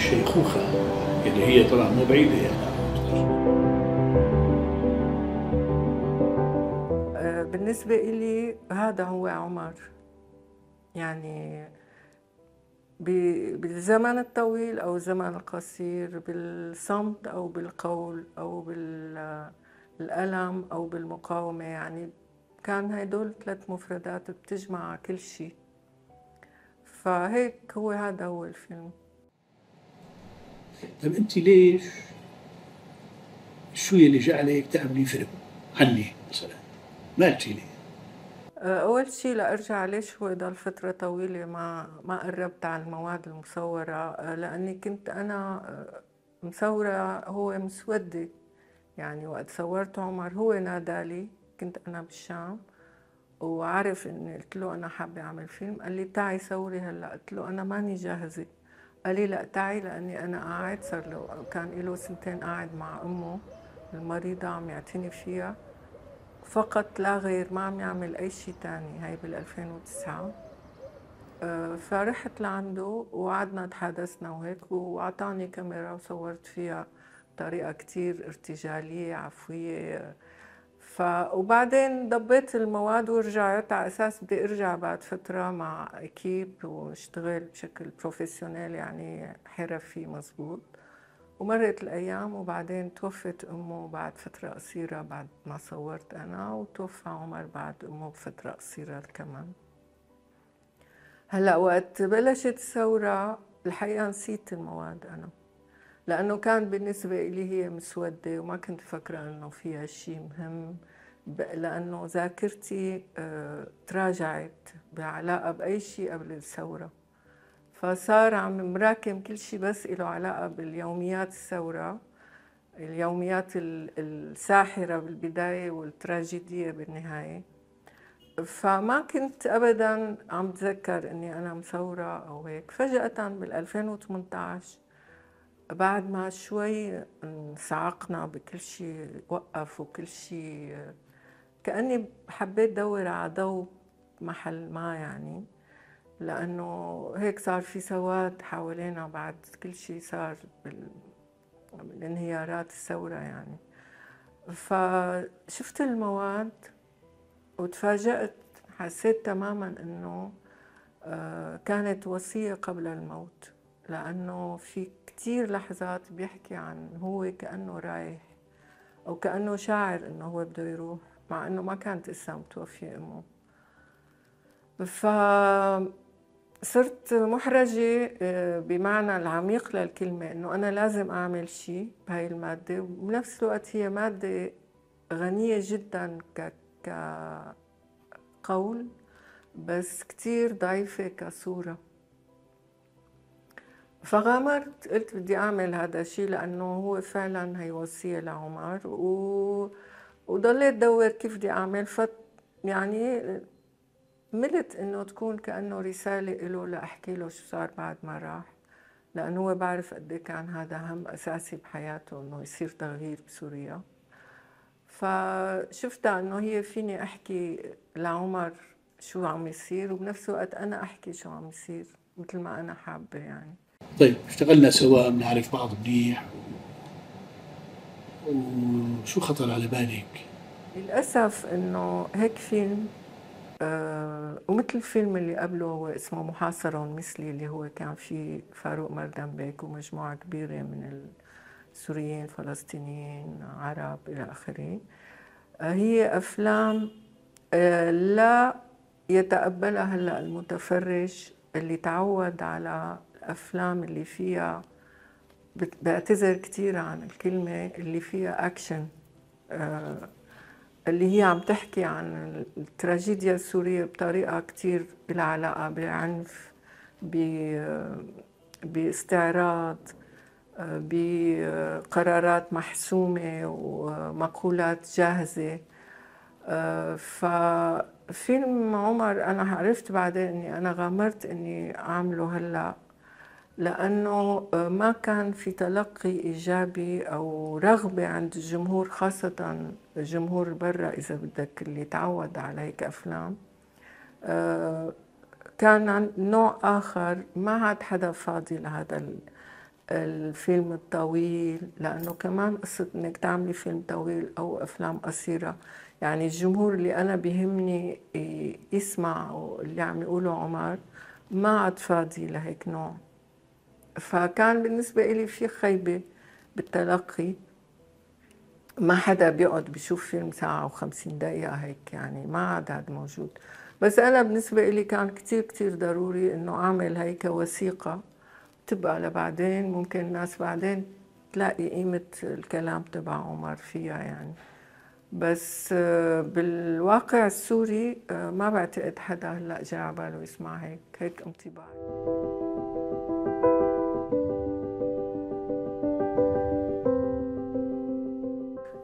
الشيخوخة اللي هي طبعا مو بعيدة يعني. بالنسبة إلي هذا هو عمر، يعني بالزمن الطويل أو الزمن القصير، بالصمت أو بالقول أو بالألم أو بالمقاومة، يعني كان هيدول ثلاث مفردات بتجمع كل شيء. فهيك هو هذا هو الفيلم. طيب أنت ليش شو اللي جعلك تعملي فيلم عني مثلا؟ ما قلتي لي. أول شيء لأرجع ليش هو ضل فترة طويلة ما قربت على المواد المصورة، لأني كنت أنا مصورة هو مسودة. يعني وقت صورت عمر هو نادالي، كنت أنا بالشام وعرف إني قلت له أنا حابة أعمل فيلم، قال لي تعي صوري هلا، قلت له أنا ماني جاهزة، قال لي لا تعي، لأني أنا قاعد صار له كان له سنتين قاعد مع أمه المريضة عم يعتني فيها فقط لا غير، ما عم يعمل أي شيء تاني. هاي بال2009 فرحت لعنده وقعدنا تحادثنا وهيك، وأعطاني كاميرا وصورت فيها بطريقة كتير ارتجالية عفوية. وبعدين ضبيت المواد ورجعت على أساس بدي أرجع بعد فترة مع أكيب واشتغل بشكل بروفيسيونيل يعني حرفي مظبوط. ومرت الأيام وبعدين توفت أمه بعد فترة قصيرة بعد ما صورت أنا، وتوفى عمر بعد أمه بفترة قصيرة كمان. هلأ وقت بلشت الثورة الحقيقة نسيت المواد أنا، لأنه كان بالنسبة إلي هي مسودة وما كنت فكرة أنه فيها شيء مهم، لأنه ذاكرتي تراجعت بعلاقة بأي شيء قبل الثورة، فصار عم مراكم كل شيء بس له علاقة باليوميات الثورة، اليوميات الساحرة بالبداية والتراجيدية بالنهاية. فما كنت أبداً عم بتذكر أني أنا مثورة أو هيك. فجأة بال2018 بعد ما شوي انصعقنا بكل شيء وقف وكل شيء، كأني حبيت دور على ضوء محل ما، يعني لأنه هيك صار في سواد حوالينا بعد كل شيء صار بالانهيارات الثورة يعني. فشفت المواد وتفاجأت، حسيت تماماً إنه كانت وصية قبل الموت، لأنه في كتير لحظات بيحكي عن هو كأنه رايح أو كأنه شاعر إنه هو بده يروح، مع إنه ما كانت لسه متوفية أمه. فصرت محرجة بمعنى العميق للكلمة، إنه أنا لازم أعمل شيء بهاي المادة، وبنفس الوقت هي مادة غنية جدا كقول بس كتير ضعيفة كصورة. فغامرت قلت بدي أعمل هذا الشيء، لأنه هو فعلا هي وصية لعمر، وضليت دور كيف بدي أعمل. يعني ملت إنه تكون كأنه رسالة إله لأحكي له شو صار بعد ما راح، لأنه هو بعرف قد إيه كان هذا هم أساسي بحياته إنه يصير تغيير بسوريا. فشفتها إنه هي فيني أحكي لعمر شو عم يصير، وبنفس الوقت أنا أحكي شو عم يصير مثل ما أنا حابة يعني. طيب اشتغلنا سوا، بنعرف بعض منيح، وشو خطر على بالك؟ للأسف إنه هيك فيلم ومثل الفيلم اللي قبله هو اسمه محاصر مثلي، اللي هو كان فيه فاروق مردنبيك ومجموعة كبيرة من السوريين فلسطينيين عرب إلى آخره. هي أفلام لا يتقبلها هلأ المتفرج اللي تعود على الأفلام اللي فيها، بعتذر كتير عن الكلمة، اللي فيها أكشن، اللي هي عم تحكي عن التراجيديا السورية بطريقة كتير لها علاقة بعنف، باستعراض، بقرارات محسومة ومقولات جاهزة. ففيلم عمر أنا عرفت بعدين أني أنا غامرت أني أعمله هلأ، لأنه ما كان في تلقي إيجابي أو رغبة عند الجمهور، خاصة جمهور برا إذا بدك اللي تعود على هيك أفلام. كان عن نوع آخر، ما عاد حدا فاضي لهذا الفيلم الطويل، لأنه كمان قصة إنك تعملي فيلم طويل أو أفلام قصيرة، يعني الجمهور اللي أنا بيهمني يسمع اللي عم يقوله عمر ما عاد فاضي لهيك نوع. فكان بالنسبة إلي في خيبة بالتلقي، ما حدا بيقعد بيشوف فيلم ساعة و50 دقيقة هيك، يعني ما عاد هاد موجود. بس أنا بالنسبة إلي كان كتير كتير ضروري إنه أعمل هيك وثيقة تبقى لبعدين، ممكن الناس بعدين تلاقي قيمة الكلام تبع عمر فيها يعني. بس بالواقع السوري ما بعتقد حدا هلا جاي على باله يسمع هيك انطباعي.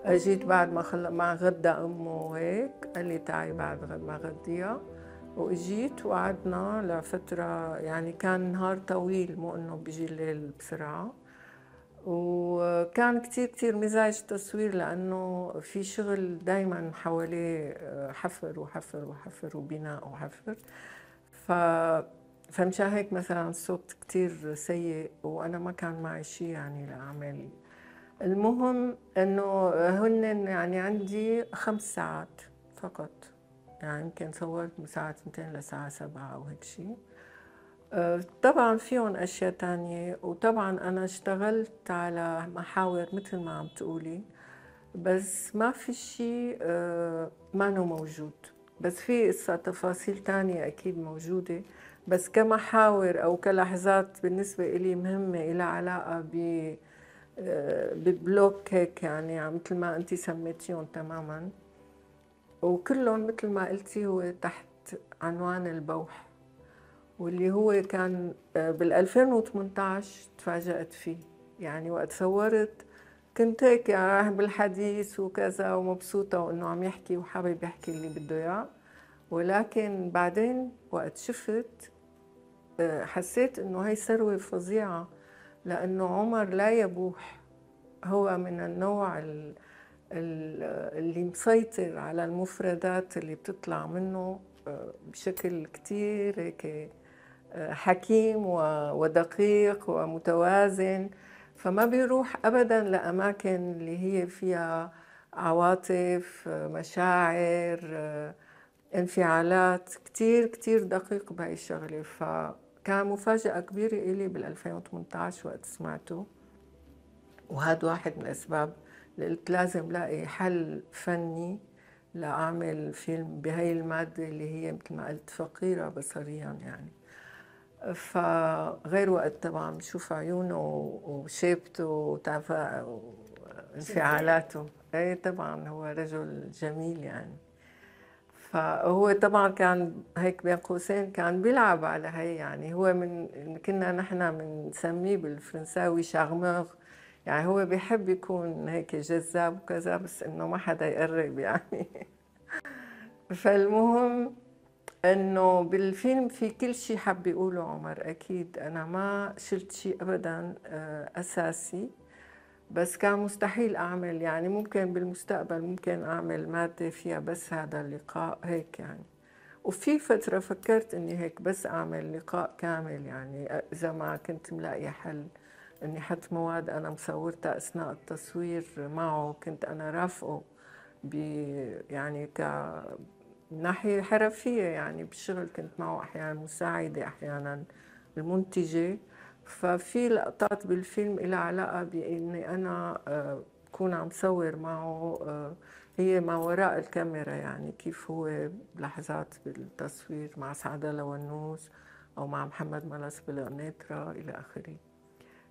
اجيت بعد ما غدى امه وهيك، قال لي تعي بعد ما غديها، واجيت وقعدنا لفتره، يعني كان نهار طويل، مو انه بيجي الليل بسرعه. وكان كتير كتير مزعج التصوير، لانه في شغل دائما حواليه حفر وحفر وحفر وبناء وحفر. فمشان هيك مثلا الصوت كتير سيء، وانا ما كان معي شيء يعني لاعمل. المهم انه هن يعني عندي 5 ساعات فقط، يعني يمكن صورت من ساعة 2 لساعة 7 او هيك شيء. طبعا فيهم اشياء تانية، وطبعا انا اشتغلت على محاور مثل ما عم تقولي، بس ما في شيء مانو موجود. بس في قصة تفاصيل تانية اكيد موجودة، بس كمحاور او كلحظات بالنسبة الي مهمة إلى علاقة ببلوك هيك، يعني مثل ما انتي سميتيهم تماما. وكلهم مثل ما قلتي هو تحت عنوان البوح، واللي هو كان بال2018 تفاجأت فيه. يعني وقت صورت كنت هيك رايح بالحديث وكذا، ومبسوطة وانه عم يحكي وحابب يحكي اللي بده اياه، ولكن بعدين وقت شفت حسيت انه هي ثروة فظيعة، لأنه عمر لا يبوح. هو من النوع اللي مسيطر على المفردات اللي بتطلع منه بشكل كتير هيك حكيم ودقيق ومتوازن، فما بيروح أبداً لأماكن اللي هي فيها عواطف، مشاعر، انفعالات. كتير كتير دقيق بهي الشغلة. كان مفاجأة كبيرة إلي بال2018 وقت سمعته، وهاد واحد من الأسباب اللي قلت لازم لاقي حل فني لأعمل فيلم بهاي المادة اللي هي مثل ما قلت فقيرة بصرياً يعني. فغير وقت طبعاً بشوف عيونه وشيبته وانفعالاته، إيه طبعاً هو رجل جميل يعني. فهو طبعا كان هيك بين قوسين كان بيلعب على هي، يعني هو من كنا نحن بنسميه بالفرنساوي شارمور، يعني هو بيحب يكون هيك جذاب وكذا، بس انه ما حدا يقرب يعني. فالمهم انه بالفيلم في كل شيء حب يقوله عمر اكيد، انا ما شلت شيء ابدا اساسي، بس كان مستحيل أعمل، يعني ممكن بالمستقبل ممكن أعمل مادة فيها بس هذا اللقاء هيك يعني. وفي فترة فكرت إني هيك بس أعمل لقاء كامل، يعني إذا ما كنت ملاقية حل إني حط مواد أنا مصورتها أثناء التصوير معه، كنت أنا رافقه يعني كناحية حرفية، يعني بالشغل كنت معه أحياناً مساعدة أحياناً المنتجة. ففي لقطات بالفيلم إلها علاقة بإني أنا بكون عم صور معه، هي ما وراء الكاميرا، يعني كيف هو لحظات بالتصوير مع سعد لونوس أو مع محمد ملس بالقنيطرة إلى آخره.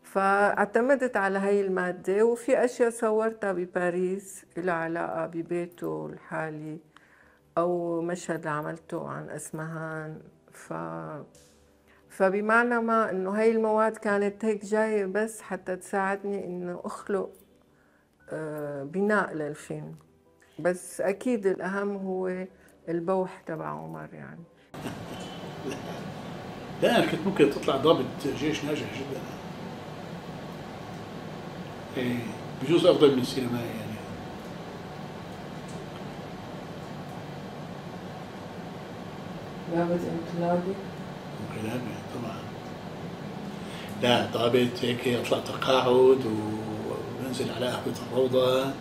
فاعتمدت على هاي المادة، وفي أشياء صورتها بباريس إلها علاقة ببيته الحالي، أو مشهد عملته عن أسمهان. فبمعنى ما انه هاي المواد كانت هيك جايه بس حتى تساعدني انه اخلق بناء للفيلم. بس اكيد الاهم هو البوح تبع عمر يعني. لا انا كنت ممكن تطلع ضابط جيش ناجح جدا، إيه بجوز افضل من السينما يعني. ضابط انقلابي طبعا، لا طابت هيك اطلع تقاعد وانزل على قهوة الروضة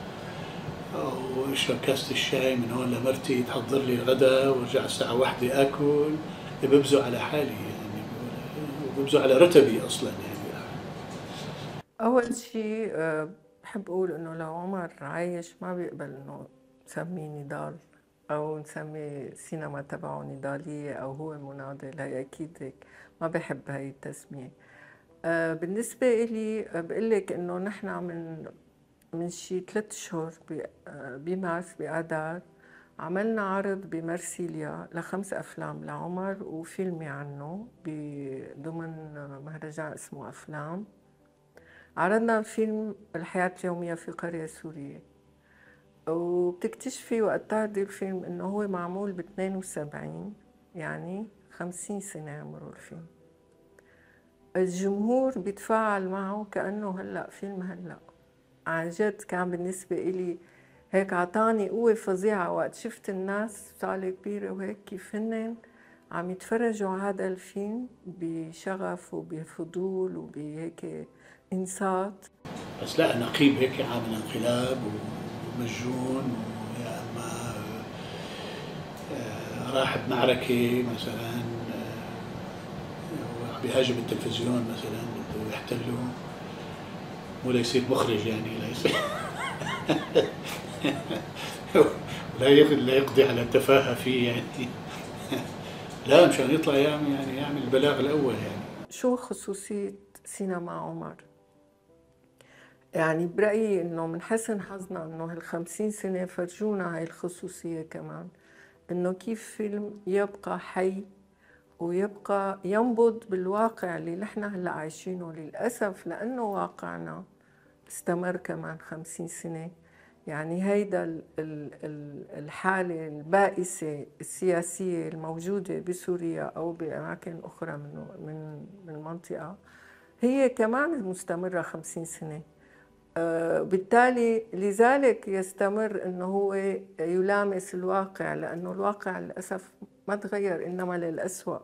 واشرب كاسة الشاي من هون لمرتي تحضر لي الغداء وارجع الساعة 1 اكل. ببزق على حالي يعني وببزق على رتبي اصلا يعني. اول شيء بحب اقول انه لو عمر عايش ما بيقبل انه نسميه نضال او نسمي السينما تبعه نضاليه او هو مناضل، هي اكيد هيك ما بحب هاي التسميه. بالنسبه الي بقول لك انه نحن من شي 3 اشهر بمارس باذار عملنا عرض بمرسيليا ل5 افلام لعمر وفيلمي عنه ضمن مهرجان اسمه افلام. عرضنا فيلم الحياه اليوميه في قريه سوريه، وبتكتشفي وقت تعرضي الفيلم انه هو معمول ب72، يعني 50 سنة عمره الفيلم. الجمهور بيتفاعل معه كأنه هلأ فيلم هلأ. عن جد كان بالنسبة إلي هيك عطاني قوة فظيعة وقت شفت الناس بصالة كبيرة وهيك كيف هن عم يتفرجوا على هذا الفيلم بشغف وبفضول وبهيك انصات. بس لا نقيب هيك عامل انقلاب مجنون، يا اما راح بمعركه مثلا وراح بيهاجم التلفزيون مثلا بده يحتله، مو ليصير مخرج يعني ليصير لا يقضي على التفاهه فيه يعني لا مشان يطلع يعمل البلاغ الاول يعني. شو خصوصيه سينما عمر؟ يعني برأيي إنه من حسن حظنا إنه هال50 سنة فرجونا هاي الخصوصية كمان، إنه كيف فيلم يبقى حي ويبقى ينبض بالواقع اللي نحن هلا عايشينه. للأسف لأنه واقعنا استمر كمان 50 سنة، يعني هيدا الحالة البائسة السياسية الموجودة بسوريا أو بأماكن أخرى من المنطقة هي كمان مستمرة 50 سنة. بالتالي لذلك يستمر انه هو يلامس الواقع، لانه الواقع للاسف ما تغير انما للأسوأ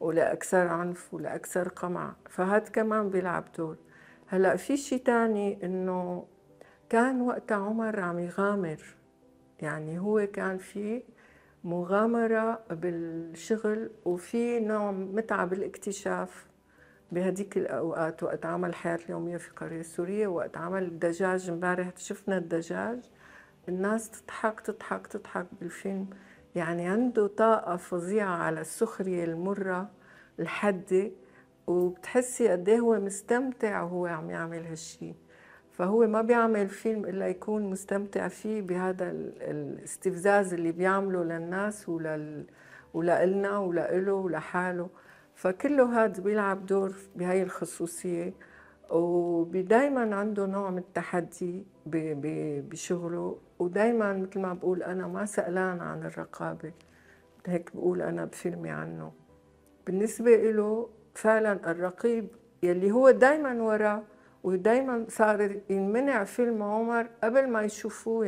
ولاكثر عنف ولاكثر قمع، فهاد كمان بيلعب دور. هلا في شيء ثاني انه كان وقت عمر عم يغامر، يعني هو كان في مغامرة بالشغل وفي نوع متعة بالاكتشاف بهديك الأوقات. وقت عمل الحياة اليومية في قرية سورية، وقت عمل الدجاج امبارح شفنا الدجاج، الناس تضحك تضحك تضحك بالفيلم. يعني عنده طاقة فظيعة على السخرية المرة الحادة، وبتحسي قد ايه هو مستمتع وهو عم يعمل هالشي. فهو ما بيعمل فيلم إلا يكون مستمتع فيه بهذا الاستفزاز اللي بيعمله للناس ولإلنا ولإله ولحاله. فكله هاد بيلعب دور بهاي الخصوصية، ودايما عنده نوع من التحدي بشغله، ودايما مثل ما بقول أنا ما سألان عن الرقابة، هيك بقول أنا بفيلمي عنه. بالنسبة له فعلا الرقيب يلي هو دايما وراه، ودايما صار ينمنع فيلم عمر قبل ما يشوفوه،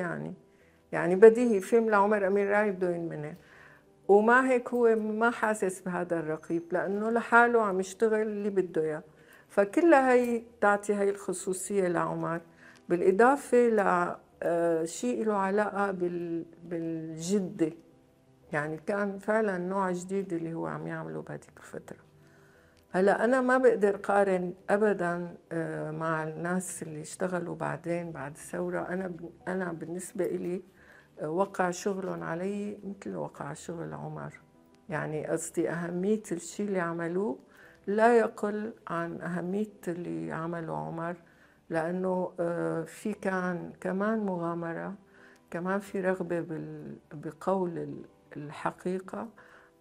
يعني بديهي فيلم لعمر أمير راعي بده ينمنع، ومع هيك هو ما حاسس بهذا الرقيب لأنه لحاله عم يشتغل اللي بده إياه. فكلها هي تعطي هي الخصوصية لعمر، بالإضافة لشيء له علاقة بالجدة. يعني كان فعلا نوع جديد اللي هو عم يعمله بهذيك الفترة. هلا أنا ما بقدر قارن أبدا مع الناس اللي اشتغلوا بعدين بعد الثورة. أنا بالنسبة إلي وقع شغلهم علي مثل وقع شغل عمر، يعني قصدي أهمية الشيء اللي عملوه لا يقل عن أهمية اللي عمله عمر، لأنه في كان كمان مغامرة، كمان في رغبة بقول الحقيقة،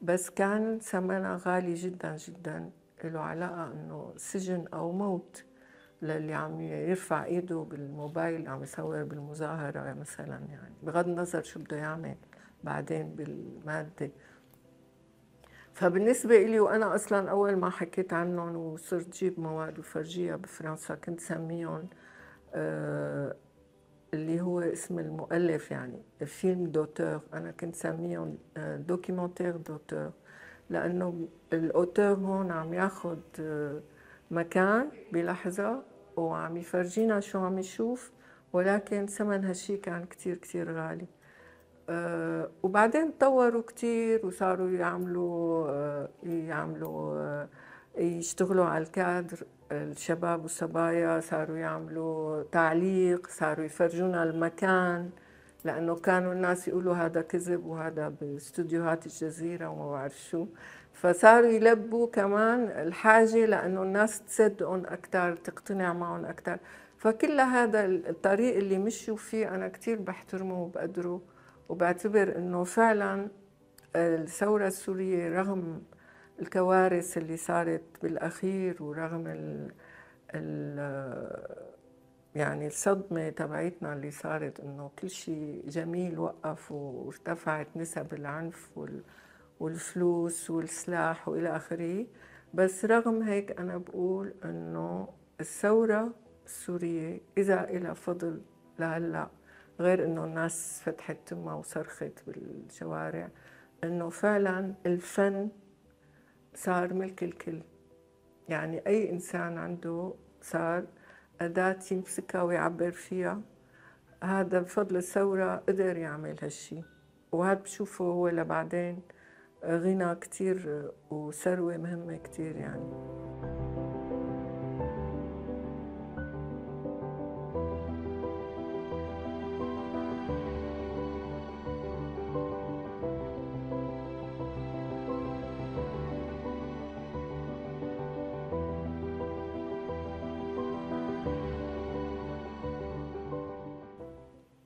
بس كان ثمنها غالي جدا جدا. له علاقة إنه سجن أو موت للي عم يرفع ايده بالموبايل عم يصور بالمظاهرة مثلا، يعني بغض النظر شو بده يعمل بعدين بالمادة. فبالنسبة لي وأنا أصلا أول ما حكيت عنهم وصرت جيب مواد وفرجيها بفرنسا كنت سميهم اللي هو اسم المؤلف، يعني فيلم دوتور. أنا كنت سميهم دوكيمنتير دوتور لأنه الأوتور هون عم ياخد مكان بلحظة وعم يفرجينا شو عم يشوف، ولكن ثمن هالشي كان كتير كتير غالي. وبعدين تطوروا كتير وصاروا يعملوا يشتغلوا على الكادر، الشباب والصبايا صاروا يعملوا تعليق، صاروا يفرجونا المكان، لأنه كانوا الناس يقولوا هذا كذب وهذا باستوديوهات الجزيرة وما بعرف شو، فصاروا يلبوا كمان الحاجة لأنه الناس تصدقهم أكتر، تقتنع معهم أكتر. فكل هذا الطريق اللي مشوا فيه أنا كتير بحترمه وبقدره، وبعتبر إنه فعلاً الثورة السورية رغم الكوارث اللي صارت بالأخير ورغم يعني الصدمة تبعتنا اللي صارت إنه كل شيء جميل وقف وارتفعت نسب العنف والفلوس والسلاح وإلى آخره، بس رغم هيك أنا بقول إنه الثورة السورية إذا إلى فضل لهلأ، غير إنه الناس فتحت تمها وصرخت بالشوارع، إنه فعلاً الفن صار ملك الكل. يعني أي إنسان عنده صار أداة يمسكها ويعبر فيها، هذا بفضل الثورة قدر يعمل هالشي، وهذا بشوفه هو لبعدين غنى كتير وثروة مهمة كتير. يعني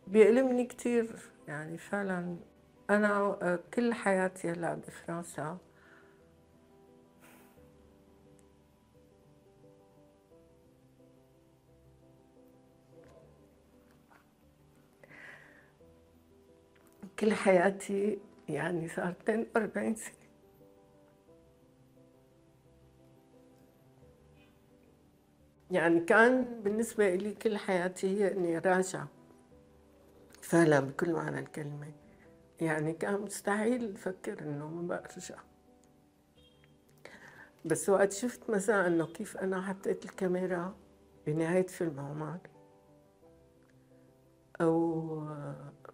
بيألمني كتير، يعني فعلاً أنا كل حياتي هلأ بفرنسا كل حياتي، يعني صار 42 سنة يعني كان بالنسبة لي كل حياتي هي إني راجعة فعلا بكل معنى الكلمة. يعني كان مستحيل أفكر إنه ما بقى أرجع، بس وقت شفت مثلا إنه كيف أنا حطيت الكاميرا بنهاية فيلم عمان، أو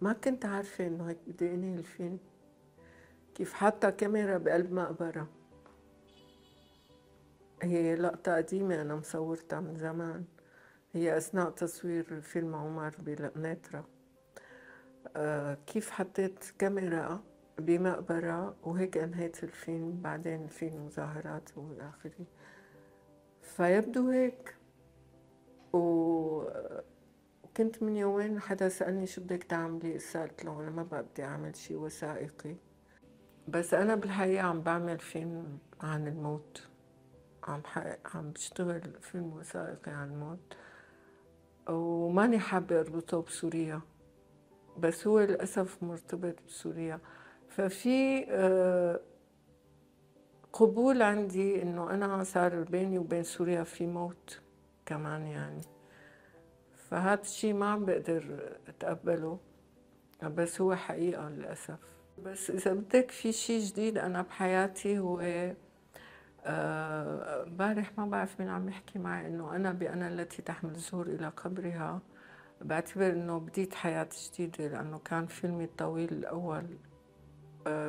ما كنت عارفة إنه هيك بدي أنهي الفيلم، كيف حاطة كاميرا بقلب مقبرة. هي لقطة قديمة أنا مصورتها من زمان، هي أثناء تصوير فيلم عمر بلقناترا. كيف حطيت كاميرا بمقبرة وهيك انهيت الفيلم، بعدين الفيلم مظاهرات والى اخره، فيبدو هيك. وكنت من يومين حدا سألني شو بدك تعملي، قلت له انا ما بقى بدي اعمل شيء وثائقي، بس انا بالحقيقة عم بعمل فيلم عن الموت، عم بشتغل فيلم وثائقي عن الموت، وماني حابة اربطه بسوريا، بس هو للأسف مرتبط بسوريا. ففي قبول عندي إنه أنا صار بيني وبين سوريا في موت كمان، يعني فهذا الشيء ما عم بقدر أتقبله، بس هو حقيقة للأسف. بس إذا بدك في شيء جديد أنا بحياتي هو امبارح ما بعرف مين عم يحكي معي إنه أنا التي تحمل الزهور إلى قبرها، بعتبر إنه بديت حياة جديدة، لأنه كان فيلمي الطويل الأول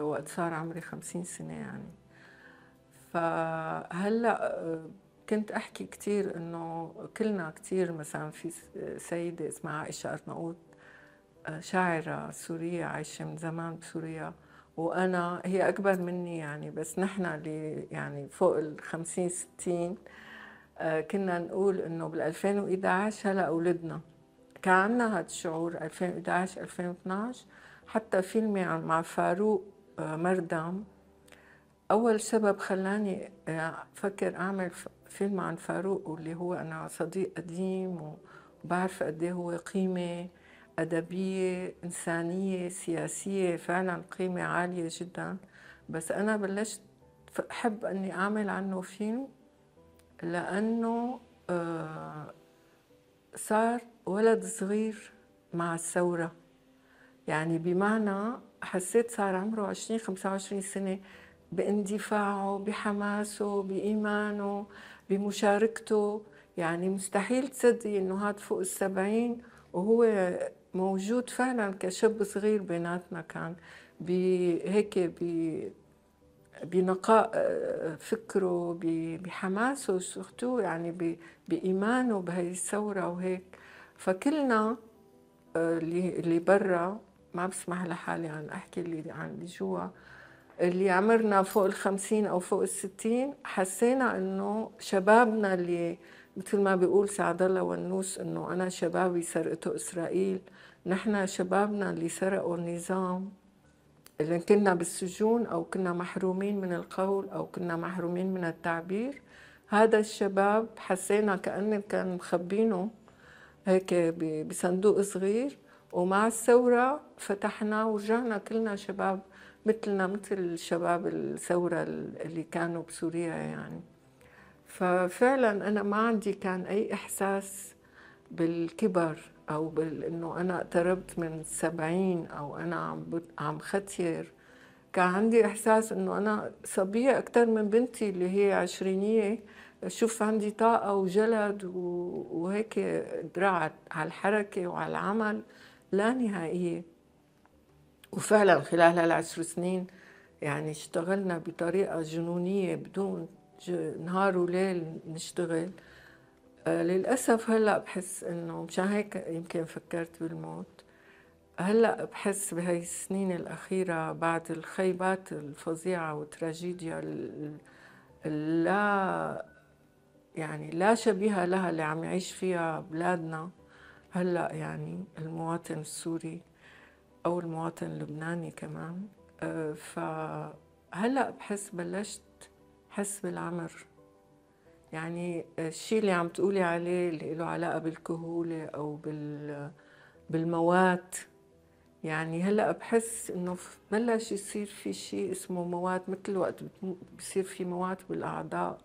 وقت صار عمري 50 سنة يعني. فهلأ كنت أحكي كتير إنه كلنا كتير، مثلا في سيدة اسمها عائشة أرناؤوط، شاعرة سورية عايشة من زمان بسوريا، وأنا هي أكبر مني يعني، بس نحن اللي يعني فوق 50 60 كنا نقول إنه بال2011 هلأ أولدنا. كان عندنا هذا الشعور 2011 2012. حتى فيلمي مع فاروق مردم اول سبب خلاني افكر اعمل فيلم عن فاروق، واللي هو انا صديق قديم وبعرف قد ايه هو قيمه ادبيه انسانيه سياسيه، فعلا قيمه عاليه جدا، بس انا بلشت احب اني اعمل عنه فيلم لانه صار ولد صغير مع الثورة، يعني بمعنى حسيت صار عمره 20 25 سنة باندفاعه بحماسه بإيمانه بمشاركته. يعني مستحيل تصدقي انه هاد فوق 70 وهو موجود فعلا كشاب صغير بيناتنا، كان بهيك بنقاء فكره، بحماسه وشخته، يعني بإيمانه بهي الثورة وهيك. فكلنا اللي برا، ما بسمح لحالي عن أحكي اللي عن اللي جوا، اللي عمرنا فوق 50 أو فوق 60، حسينا إنه شبابنا اللي مثل ما بيقول سعد الله والنوس إنه أنا شبابي سرقته إسرائيل، نحن شبابنا اللي سرقوا النظام، اللي كنا بالسجون أو كنا محرومين من القول أو كنا محرومين من التعبير. هذا الشباب حسينا كأنه كان مخبينه هيك بصندوق صغير، ومع الثورة فتحنا ورجعنا كلنا شباب مثلنا، مثل شباب الثورة اللي كانوا بسوريا يعني. ففعلا أنا ما عندي كان أي إحساس بالكبر أو بأنه أنا اقتربت من 70 أو أنا عم ختير. كان عندي إحساس أنه أنا صبية أكثر من بنتي اللي هي عشرينية، شوف عندي طاقة وجلد وهيك درع على الحركة وعلى العمل لا نهائية. وفعلا خلال هالعشر سنين يعني اشتغلنا بطريقة جنونية بدون نهار وليل نشتغل. للأسف هلأ بحس إنه مشان هيك يمكن فكرت بالموت. هلأ بحس بهاي السنين الأخيرة بعد الخيبات الفظيعة والتراجيديا اللا يعني لا شبيهة لها اللي عم يعيش فيها بلادنا هلأ، يعني المواطن السوري أو المواطن اللبناني كمان. فهلأ بحس بلشت حس بالعمر. يعني الشيء اللي عم تقولي عليه اللي له علاقة بالكهولة أو بالموات، يعني هلأ بحس إنه بلش يصير في شيء اسمه موات، مثل وقت بصير في موات بالأعضاء،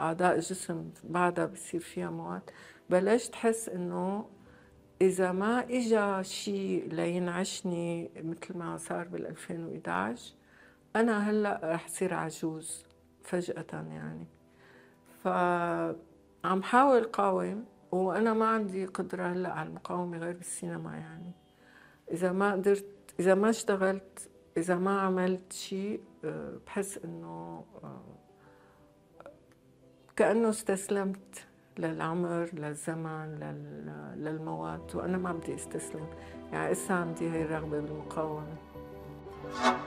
أعضاء الجسم بعدها بصير فيها موات. بلشت حس إنه إذا ما إجا شيء لينعشني مثل ما صار بال2011 أنا هلأ رح صير عجوز فجأة يعني. فعم حاول قاوم، وأنا ما عندي قدرة هلأ على المقاومة غير بالسينما. يعني إذا ما قدرت، إذا ما اشتغلت، إذا ما عملت شيء، بحس إنه كأنه استسلمت للعمر، للزمن، للمواد، وأنا ما بدي استسلم. يعني إسا عندي هاي الرغبة بالمقاومة.